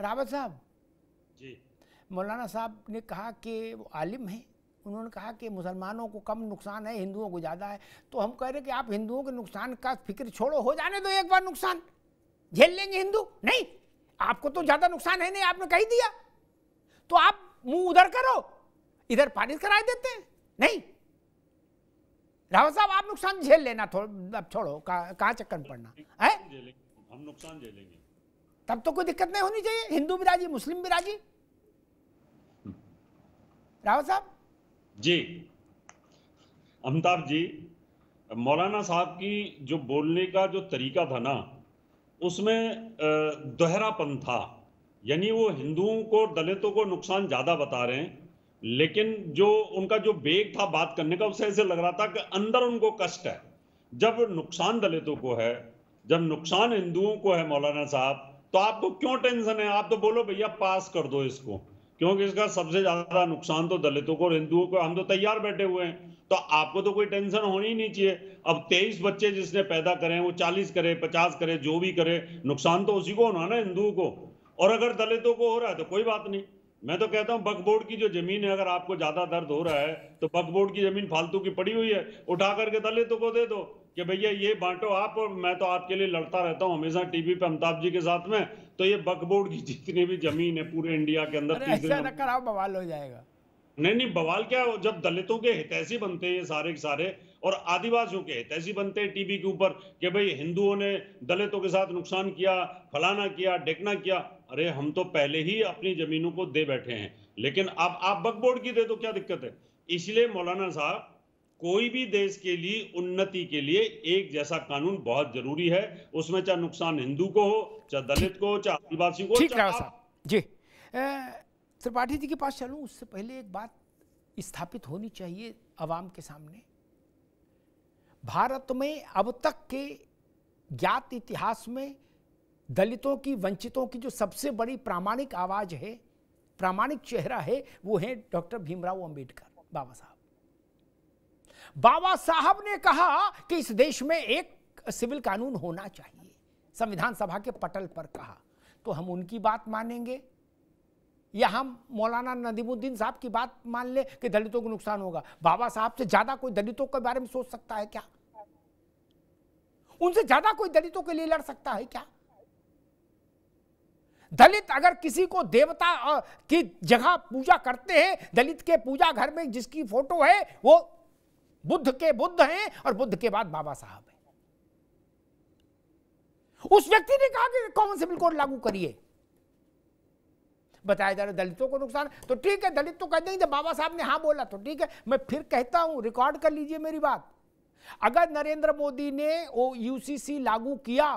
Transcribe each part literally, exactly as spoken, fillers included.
रावत साहब जी, मौलाना साहब ने कहा कि वो आलिम हैं, उन्होंने कहा कि मुसलमानों को कम नुकसान है, हिंदुओं को ज़्यादा है। तो हम कह रहे कि आप हिंदुओं के नुकसान का फिक्र छोड़ो, हो जाने दो, एक बार नुकसान झेल लेंगे हिंदू। नहीं, आपको तो ज़्यादा नुकसान है नहीं, आपने कही दिया, तो आप मुंह उधर करो, इधर पारित करा देते हैं। नहीं रावत साहब, आप नुकसान झेल लेना, थोड़ा अब छोड़ो, कहाँ चक्कर पड़ना है, हम नुकसान झेलेंगे, तब तो कोई दिक्कत नहीं होनी चाहिए, हिंदू भी राजी मुस्लिम भी राजी। रावत साहब जी, अमिताभ जी, मौलाना साहब की जो बोलने का जो तरीका था ना, उसमें दोहरापन था, यानी वो हिंदुओं को दलितों को नुकसान ज़्यादा बता रहे हैं, लेकिन जो उनका जो बेग था बात करने का, उससे ऐसे लग रहा था कि अंदर उनको कष्ट है। जब नुकसान दलितों को है, जब नुकसान हिंदुओं को है मौलाना साहब, तो आपको क्यों टेंशन है, आप तो बोलो भैया पास कर दो इसको, क्योंकि इसका सबसे ज्यादा नुकसान तो दलितों को और हिंदुओं को, हम तो तैयार बैठे हुए हैं, तो आपको तो कोई टेंशन होनी ही नहीं चाहिए। अब तेईस बच्चे जिसने पैदा करें, वो चालीस करे, पचास करे, जो भी करे, नुकसान तो उसी को होना ना, हिंदुओं को, और अगर दलितों को हो रहा है तो कोई बात नहीं। मैं तो कहता हूँ बकबोर्ड की जो जमीन है, अगर आपको ज्यादा दर्द हो रहा है तो बकबोर्ड की जमीन फालतू की पड़ी हुई है, उठा करके दलितों को दे दो कि भैया ये बांटो आप, और मैं तो आपके लिए लड़ता रहता हूँ हमेशा टीवी पे अमिताभ जी के साथ में, तो ये बकबोर्ड की जितनी भी जमीन है पूरे इंडिया के अंदर तीसरे बवाल हो जाएगा। नहीं नहीं, बवाल क्या, जब दलितों के हितैषी बनते हैं ये सारे के सारे, और आदिवासियों के हितैषी बनते हैं टीवी के ऊपर कि भाई हिंदुओं ने दलितों के साथ नुकसान किया, फलाना किया, ढेकना किया, अरे हम तो पहले ही अपनी जमीनों को दे बैठे हैं, लेकिन अब आप बकबोर्ड की दे दो, क्या दिक्कत है। इसलिए मौलाना साहब, कोई भी देश के लिए उन्नति के लिए एक जैसा कानून बहुत जरूरी है, उसमें चाहे नुकसान हिंदू को हो, चाहे दलित को हो, चाहे आदिवासी को हो, चाहे आप... जी त्रिपाठी जी के पास चलूं, उससे पहले एक बात स्थापित होनी चाहिए आवाम के सामने। भारत में अब तक के ज्ञात इतिहास में दलितों की, वंचितों की जो सबसे बड़ी प्रामाणिक आवाज है, प्रामाणिक चेहरा है, वो है डॉक्टर भीमराव अंबेडकर बाबा साहब। बाबा साहब ने कहा कि इस देश में एक सिविल कानून होना चाहिए, संविधान सभा के पटल पर कहा। तो हम उनकी बात मानेंगे या हम मौलाना नदीमुद्दीन साहब की बात मान ले कि दलितों को नुकसान होगा? बाबा साहब से ज्यादा कोई दलितों के बारे में सोच सकता है क्या? उनसे ज्यादा कोई दलितों के लिए लड़ सकता है क्या? दलित अगर किसी को देवता की जगह पूजा करते हैं, दलित के पूजा घर में जिसकी फोटो है वो बुद्ध के बुद्ध हैं और बुद्ध के बाद बाबा साहब हैं। उस व्यक्ति ने कहा कि कॉमन सिविल कोड लागू करिए, बताया जा रहा है दलितों को नुकसान, तो ठीक है दलित तो कह देंगे, जब बाबा साहब ने हाँ बोला तो ठीक है। मैं फिर कहता हूं, रिकॉर्ड कर लीजिए मेरी बात, अगर नरेंद्र मोदी ने वो यूसीसी लागू किया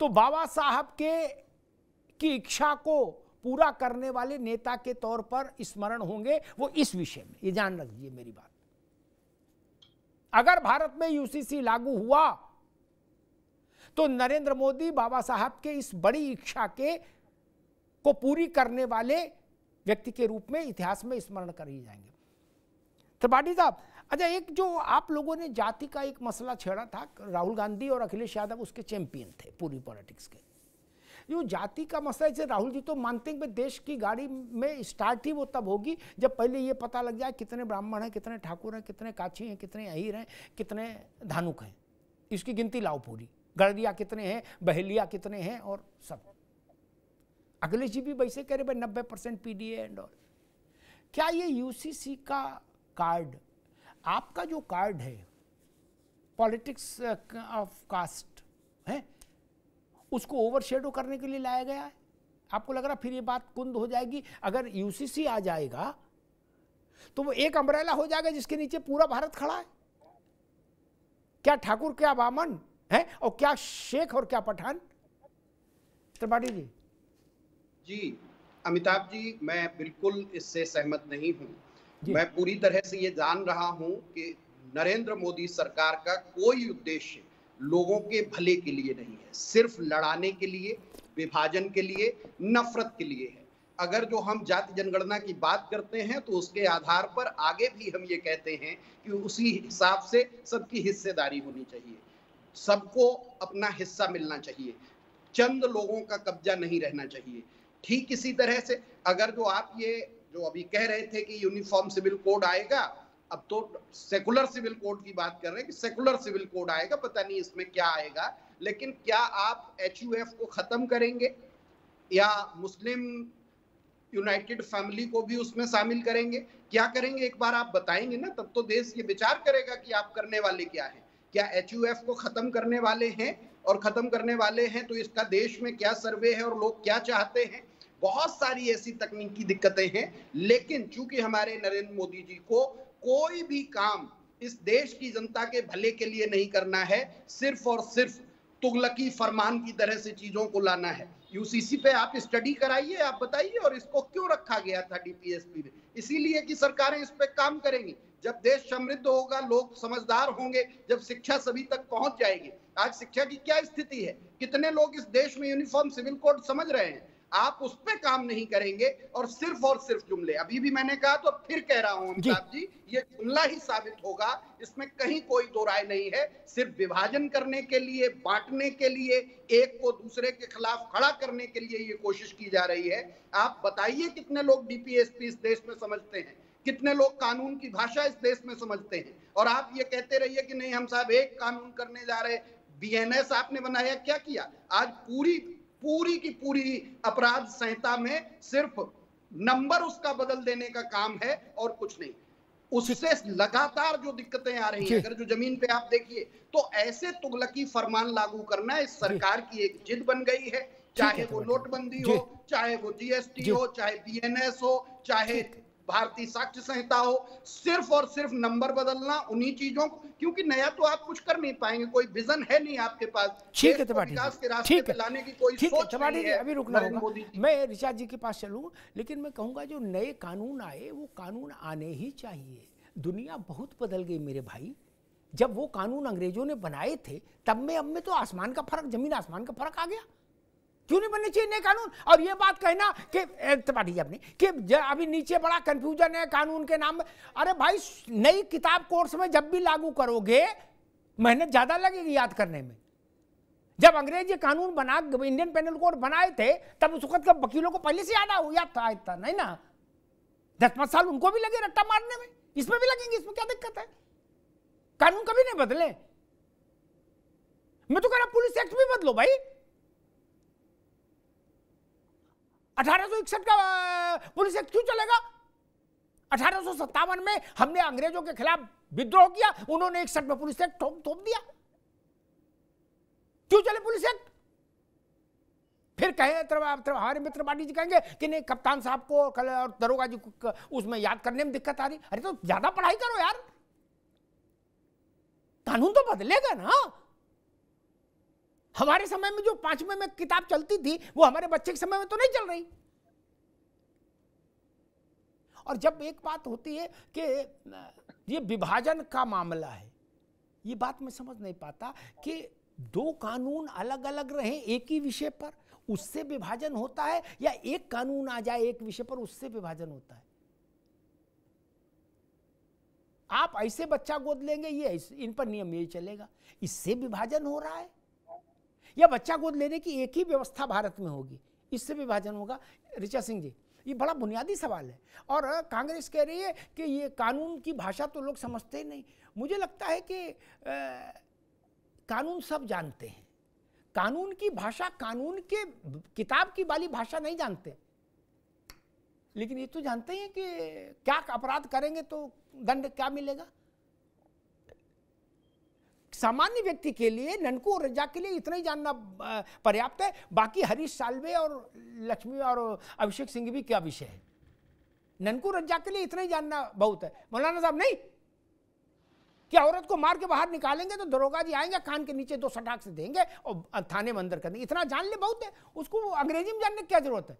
तो बाबा साहब के की इच्छा को पूरा करने वाले नेता के तौर पर स्मरण होंगे वो इस विषय में, ये ध्यान रखिए मेरी बात। अगर भारत में यूसीसी लागू हुआ तो नरेंद्र मोदी बाबा साहब के इस बड़ी इच्छा के को पूरी करने वाले व्यक्ति के रूप में इतिहास में स्मरण कर ही जाएंगे। त्रिपाठी साहब, अच्छा एक जो आप लोगों ने जाति का एक मसला छेड़ा था, राहुल गांधी और अखिलेश यादव उसके चैंपियन थे पूरी पॉलिटिक्स के, जो जाति का मसला, जैसे राहुल जी तो मानते हैं कि देश की गाड़ी में स्टार्ट ही वो तब होगी जब पहले ये पता लग जाए कितने ब्राह्मण हैं, कितने ठाकुर हैं, कितने काछी हैं, कितने अहीर हैं, कितने धानुक हैं, इसकी गिनती लाओ पूरी, गड़रिया कितने हैं, बहेलिया कितने हैं और सब। अखिलेश जी भी वैसे कह रहे भाई नब्बे percent P D and all. क्या ये यू सी सी का कार्ड, आपका जो कार्ड है पॉलिटिक्स ऑफ कास्ट है, उसको ओवरशेडो करने के लिए लाया गया है? आपको लग रहा फिर ये बात कुंद हो जाएगी, अगर यूसीसी आ जाएगा तो वो एक अम्ब्रेला हो जाएगा जिसके नीचे पूरा भारत खड़ा है? क्या ठाकुर क्या बामन है और क्या शेख और क्या पठान? त्रिपाठी जी जी अमिताभ जी, मैं बिल्कुल इससे सहमत नहीं हूँ। मैं पूरी तरह से ये जान रहा हूँ कि नरेंद्र मोदी सरकार का कोई उद्देश्य लोगों के भले के लिए नहीं है, सिर्फ लड़ाने के लिए, विभाजन के लिए, नफरत के लिए है। अगर जो हम जाति जनगणना की बात करते हैं तो उसके आधार पर आगे भी हम ये कहते हैं कि उसी हिसाब से सबकी हिस्सेदारी होनी चाहिए, सबको अपना हिस्सा मिलना चाहिए। चंद लोगों का कब्जा नहीं रहना चाहिए। ठीक इसी तरह से अगर जो आप ये जो अभी कह रहे थे कि यूनिफॉर्म सिविल कोड आएगा, अब तो सेकुलर सिविल कोड की बात कर रहे हैं कि सेकुलर सिविल कोड आएगा, पता नहीं इसमें क्या आएगा, लेकिन क्या आप एच यू एफ को खत्म करेंगे या मुस्लिम यूनाइटेड फैमिली को भी उसमें शामिल करेंगे? क्या करेंगे एक बार आप बताएंगे ना, तब तो देश ये विचार करेगा कि आप करने वाले क्या हैं। क्या एच यू एफ को खत्म करने वाले हैं? और खत्म करने वाले हैं तो इसका देश में क्या सर्वे है और लोग क्या चाहते हैं? बहुत सारी ऐसी तकनीकी दिक्कतें हैं, लेकिन चूंकि हमारे नरेंद्र मोदी जी को कोई भी काम इस देश की जनता के भले के लिए नहीं करना है, सिर्फ और सिर्फ तुगलकी फरमान की तरह से चीजों को लाना है। यू सी सी पे आप स्टडी कराइए, आप बताइए और इसको क्यों रखा गया था डी पी एस पी में, इसीलिए कि सरकारें इस पे काम करेंगी। जब देश समृद्ध होगा, लोग समझदार होंगे, जब शिक्षा सभी तक पहुंच जाएगी। आज शिक्षा की क्या स्थिति है? कितने लोग इस देश में यूनिफॉर्म सिविल कोड समझ रहे हैं? आप उस पर काम नहीं करेंगे और सिर्फ और सिर्फ जुमले। अभी भी मैंने कहा तो फिर कह रहा हूं अमिताभ जी, ये जुमला ही साबित होगा, इसमें कहीं कोई दो राय नहीं है। सिर्फ विभाजन करने के लिए, बांटने के लिए, एक को दूसरे के खिलाफ खड़ा करने के लिए ये कोशिश की जा रही है। आप बताइए कितने लोग डी पी एस पी इस देश में समझते हैं, कितने लोग कानून की भाषा इस देश में समझते हैं, और आप ये कहते रहिए कि नहीं हम साहब एक कानून करने जा रहे। बी एन एस आपने बनाया, क्या किया? आज पूरी पूरी की पूरी अपराध संहिता में सिर्फ नंबर उसका बदल देने का काम है और कुछ नहीं। उससे लगातार जो दिक्कतें आ रही हैं, अगर जो जमीन पे आप देखिए, तो ऐसे तुगलकी फरमान लागू करना इस सरकार की एक जिद बन गई है। चाहे वो नोटबंदी हो, चाहे वो जी एस टी हो, चाहे बी एन एस हो, चाहे भारतीय साक्ष्य संहिता हो, सिर्फ और सिर्फ नंबर बदलना उन्हीं चीजों को, क्योंकि नया तो आप कुछ कर नहीं पाएंगे, कोई विजन है नहीं आपके पास। ठीक है तिवारी जी, ठीक है तिवारी जी, अभी रुकना होगा। मैं ऋचा जी के पास चलूँ, लेकिन मैं कहूँगा जो नए कानून आए वो कानून आने ही चाहिए। दुनिया बहुत बदल गई मेरे भाई। जब वो कानून अंग्रेजों ने बनाए थे तब में अब में तो आसमान का फर्क, जमीन आसमान का फर्क आ गया। क्यों नहीं बनने चाहिए नए कानून? और ये बात कहना कि त्रिपाठी जी आपने कि अभी नीचे बड़ा कंफ्यूजन है कानून के नाम में, अरे भाई नई किताब कोर्स में जब भी लागू करोगे मेहनत ज़्यादा लगेगी याद करने में। जब अंग्रेज ये कानून बना इंडियन पेनल कोड बनाए थे तब उस वक्त के वकीलों को पहले से याद आ याद था इतना नहीं ना, दस पाँच साल उनको भी लगे रट्टा मारने में, इसमें भी लगेंगे, इसमें क्या दिक्कत है? कानून कभी नहीं बदले। मैं तो कह रहा पुलिस एक्ट भी बदलो भाई, अठारह सौ इकसठ का पुलिस एक्ट क्यों चलेगा? अठारह सौ सत्तावन में हमने अंग्रेजों के खिलाफ विद्रोह किया, उन्होंने इकसठ में पुलिस एक्ट थोप दिया, क्यों चले पुलिस एक्ट? फिर कहे हमारे मित्र पार्टी जी कहेंगे कि नहीं कप्तान साहब को और दरोगा जी को उसमें याद करने में दिक्कत आ रही। अरे तो ज्यादा पढ़ाई करो यार, कानून तो बदलेगा ना। हमारे समय में जो पांचवें में किताब चलती थी वो हमारे बच्चे के समय में तो नहीं चल रही। और जब एक बात होती है कि ये विभाजन का मामला है, ये बात मैं समझ नहीं पाता कि दो कानून अलग अलग रहे एक ही विषय पर उससे विभाजन होता है, या एक कानून आ जाए एक विषय पर उससे विभाजन होता है। आप ऐसे बच्चा गोद लेंगे, ये इन पर नियम यही चलेगा, इससे विभाजन हो रहा है। या बच्चा गोद लेने की एक ही व्यवस्था भारत में होगी, इससे विभाजन होगा। ऋचा सिंह जी, ये बड़ा बुनियादी सवाल है। और कांग्रेस कह रही है कि ये कानून की भाषा तो लोग समझते ही नहीं। मुझे लगता है कि आ, कानून सब जानते हैं, कानून की भाषा, कानून के किताब की वाली भाषा नहीं जानते, लेकिन ये तो जानते हैं कि क्या अपराध करेंगे तो दंड क्या मिलेगा। सामान्य व्यक्ति के लिए, ननकू और रज्जा के लिए इतना ही जानना पर्याप्त है। बाकी हरीश साल्वे और लक्ष्मी और अभिषेक सिंह भी क्या विषय है, ननकू रज्जा के लिए इतना ही जानना बहुत है। मौलाना साहब नहीं कि औरत को मार के बाहर निकालेंगे तो दरोगा जी आएंगे, कान के नीचे दो सटाक से देंगे और थाने में अंदर कर देंगे, इतना जान ले बहुत है। उसको अंग्रेजी में जानने की क्या जरूरत है?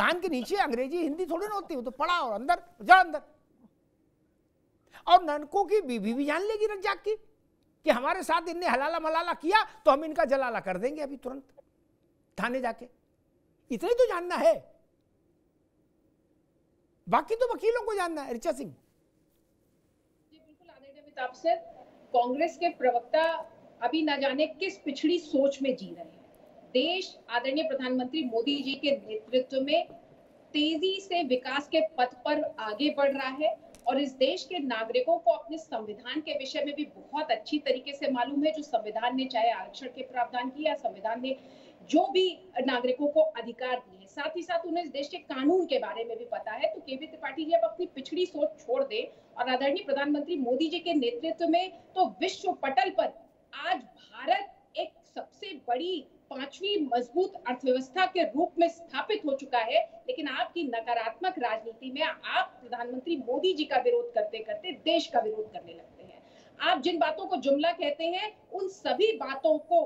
कान के नीचे अंग्रेजी हिंदी थोड़ी ना होती है, तो पढ़ा और अंदर जा अंदर। और ननकू की बीवी भी जान लेगी रज्जा की कि हमारे साथ इनने हलाला मलाला किया तो हम इनका जलाला कर देंगे अभी तुरंत थाने जाके, इतना ही तो जानना है, बाकी तो वकीलों को जानना है। ऋचा सिंह जी, बिल्कुल आदरणीय अमिताभ, कांग्रेस के प्रवक्ता अभी ना जाने किस पिछड़ी सोच में जी रहे हैं। देश आदरणीय प्रधानमंत्री मोदी जी के नेतृत्व में तेजी से विकास के पथ पर आगे बढ़ रहा है और इस देश के नागरिकों को अपने संविधान के विषय में भी बहुत अच्छी तरीके से मालूम है। जो संविधान ने चाहे आरक्षण के प्रावधान की या संविधान ने जो भी नागरिकों को अधिकार दिए, साथ ही साथ उन्हें इस देश के कानून के बारे में भी पता है। तो केवी त्रिपाठी जी अब अपनी पिछड़ी सोच छोड़ दें और आदरणीय प्रधानमंत्री मोदी जी के नेतृत्व में तो विश्व पटल पर आज भारत एक सबसे बड़ी पांचवी मजबूत अर्थव्यवस्था के रूप में स्थापित हो चुका है, लेकिन आपकी नकारात्मक राजनीति में आप प्रधानमंत्री मोदी जी का विरोध करते करते देश का विरोध करने लगते हैं। आप जिन बातों को जुमला कहते हैं उन सभी बातों को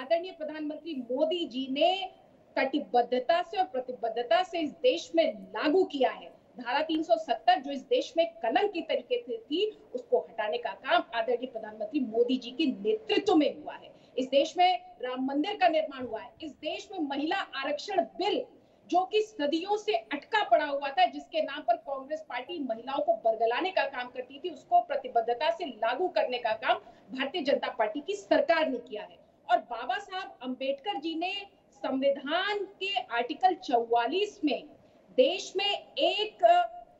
आदरणीय प्रधानमंत्री मोदी जी ने कटिबद्धता से और प्रतिबद्धता से इस देश में लागू किया है। धारा तीन सौ सत्तर जो इस देश में कलंक की तरीके से थी उसको हटाने का काम आदरणीय प्रधानमंत्री मोदी जी के नेतृत्व में हुआ है। इस देश में राम मंदिर का निर्माण हुआ है। इस देश में महिला आरक्षण बिल जो कि सदियों से अटका पड़ा हुआ था, जिसके नाम पर कांग्रेस पार्टी महिलाओं को बरगलाने का काम करती थी, उसको प्रतिबद्धता से लागू करने का काम भारतीय जनता पार्टी की सरकार ने किया है। और बाबा साहब अंबेडकर जी ने संविधान के आर्टिकल चौवालीस में देश में एक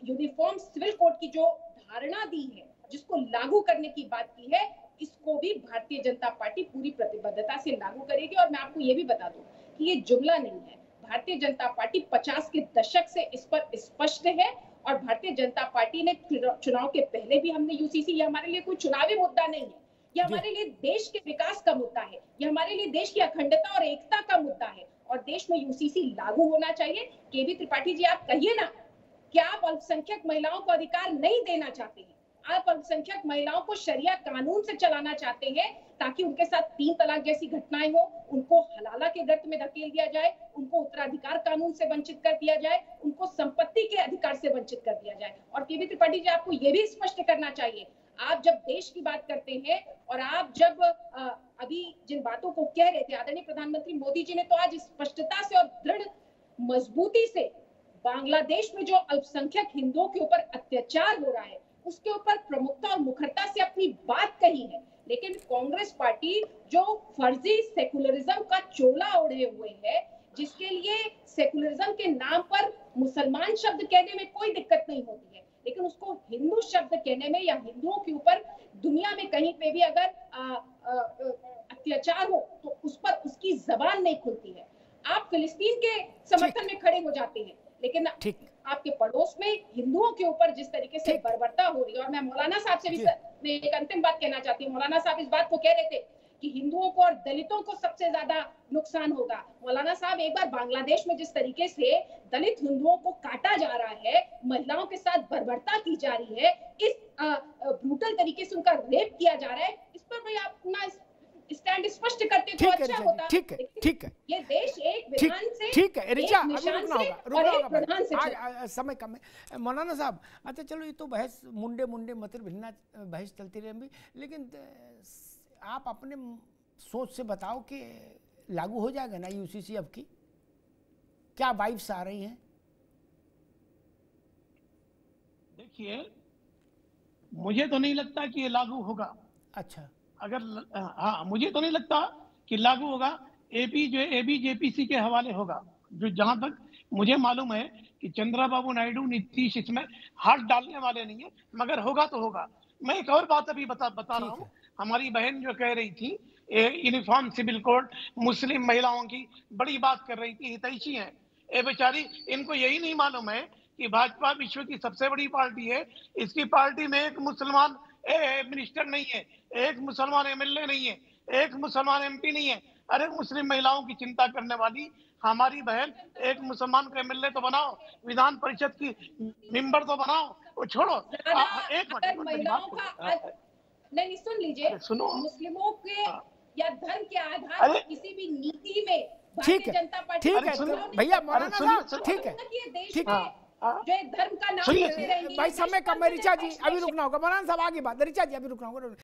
यूनिफॉर्म सिविल कोड की जो धारणा दी है, जिसको लागू करने की बात की है, इसको भी भारतीय जनता पार्टी पूरी प्रतिबद्धता से लागू करेगी। और मैं आपको ये भी बता दूं कि ये जुमला नहीं है, भारतीय जनता पार्टी पचास के दशक से इस पर स्पष्ट है और भारतीय जनता पार्टी ने चुनाव के पहले भी हमने यूसीसी, ये हमारे लिए कोई चुनावी मुद्दा नहीं है, ये हमारे लिए देश के विकास का मुद्दा है, ये हमारे लिए देश की अखंडता और एकता का मुद्दा है और देश में यूसीसी लागू होना चाहिए। केवी त्रिपाठी जी, आप कहिए ना कि आप अल्पसंख्यक महिलाओं को अधिकार नहीं देना चाहते हैं, आप अल्पसंख्यक महिलाओं को शरिया कानून से चलाना चाहते हैं ताकि उनके साथ तीन तलाक जैसी घटनाएं हो, उनको हलाला के गर्त में धकेल दिया जाए, उनको उत्तराधिकार कानून से वंचित कर दिया जाए, उनको संपत्ति के अधिकार से वंचित कर दिया जाए। और केवी त्रिपाठी जी, आपको ये भी स्पष्ट करना चाहिए, आप जब देश की बात करते हैं और आप जब आ, अभी जिन बातों को कह रहे थे, आदरणीय प्रधानमंत्री मोदी जी ने तो आज स्पष्टता से और दृढ़ मजबूती से बांग्लादेश में जो अल्पसंख्यक हिंदुओं के ऊपर अत्याचार हो रहा है उसके ऊपर प्रमुखता और मुखरता से अपनी बात कही है। लेकिन कांग्रेस पार्टी जो फर्जी सेकुलरिज्म का चोला ओढ़े हुए है, जिसके लिए सेकुलरिज्म के नाम पर मुसलमान शब्द कहने में कोई दिक्कत नहीं होती है, लेकिन उसको हिंदू शब्द कहने में या हिंदुओं के ऊपर दुनिया में कहीं पे भी अगर अत्याचार हो तो उस पर उसकी जबान नहीं खुलती है। आप फिलिस्तीन के समर्थन में खड़े हो जाते हैं, लेकिन आपके पड़ोस में हिंदुओं के ऊपर जिस तरीके से बर्बरता हो रही है। और मैं मौलाना साहब से भी मैं एक अंतिम बात कहना चाहती हूँ। मौलाना साहब इस बात को कह रहे थे कि हिंदुओं को और दलितों को सबसे ज्यादा नुकसान होगा। मौलाना साहब, एक बार बांग्लादेश में जिस तरीके से दलित हिंदुओं को काटा जा रहा है, महिलाओं के साथ बर्बरता की जा रही है, इस ब्रूटल तरीके से उनका रेप किया जा रहा है, इस पर भाई अपना स्टैंड स्पष्ट करते तो अच्छा होता। ठीक है, ठीक है, ये देश एक विधान से, ठीक है ऋचा, अभी रुकना होगा, रुकना होगा, आज समय कम है। मौलाना साहब, अच्छा चलो, ये तो बहस मुंडे मुंडे मतलब भिन्ना बहस चलती रहेगी, लेकिन आप अपने सोच से बताओ कि लागू हो जाएगा ना यूसीसी? अब की क्या वाइब्स आ रही हैं? देखिए, मुझे तो नहीं लगता कि ये लागू होगा। अच्छा, अगर हाँ, मुझे तो नहीं लगता कि लागू होगा। एपी जो है बीजेपी के हवाले होगा, जो जहां तक मुझे मालूम है कि चंद्राबाबू नायडू, नीतीश इसमें हाथ डालने वाले नहीं है, मगर होगा तो होगा। मैं एक और बात अभी बता बता रहा हूँ। हमारी बहन जो कह रही थी यूनिफॉर्म सिविल कोड, मुस्लिम महिलाओं की बड़ी बात कर रही थी, हितैषी हैं ये बेचारी, इनको यही नहीं मालूम है कि भाजपा विश्व की सबसे बड़ी पार्टी है। इसकी पार्टी में एक मुसलमान मिनिस्टर नहीं है, एक मुसलमान एमएलए नहीं है, एक मुसलमान एमपी नहीं है। अरे, मुस्लिम महिलाओं की चिंता करने वाली हमारी बहन, एक मुसलमान को एमएलए तो बनाओ, विधान परिषद की मेंबर तो बनाओ, वो छोड़ो। एक मिनट नहीं, सुन लीजिए, सुनो, मुस्लिमों के या धर्म के आधार पर किसी भी नीति में भारतीय जनता पार्टी, ठीक है भैया मौलाना साहब, ठीक है, ठीक है, जो धर्म का नाम ले रहे हैं भाई, समय कम है ऋचा जी, अभी रुकना होगा। मौलाना साहब आगे बात, ऋचा जी अभी रुकना होगा।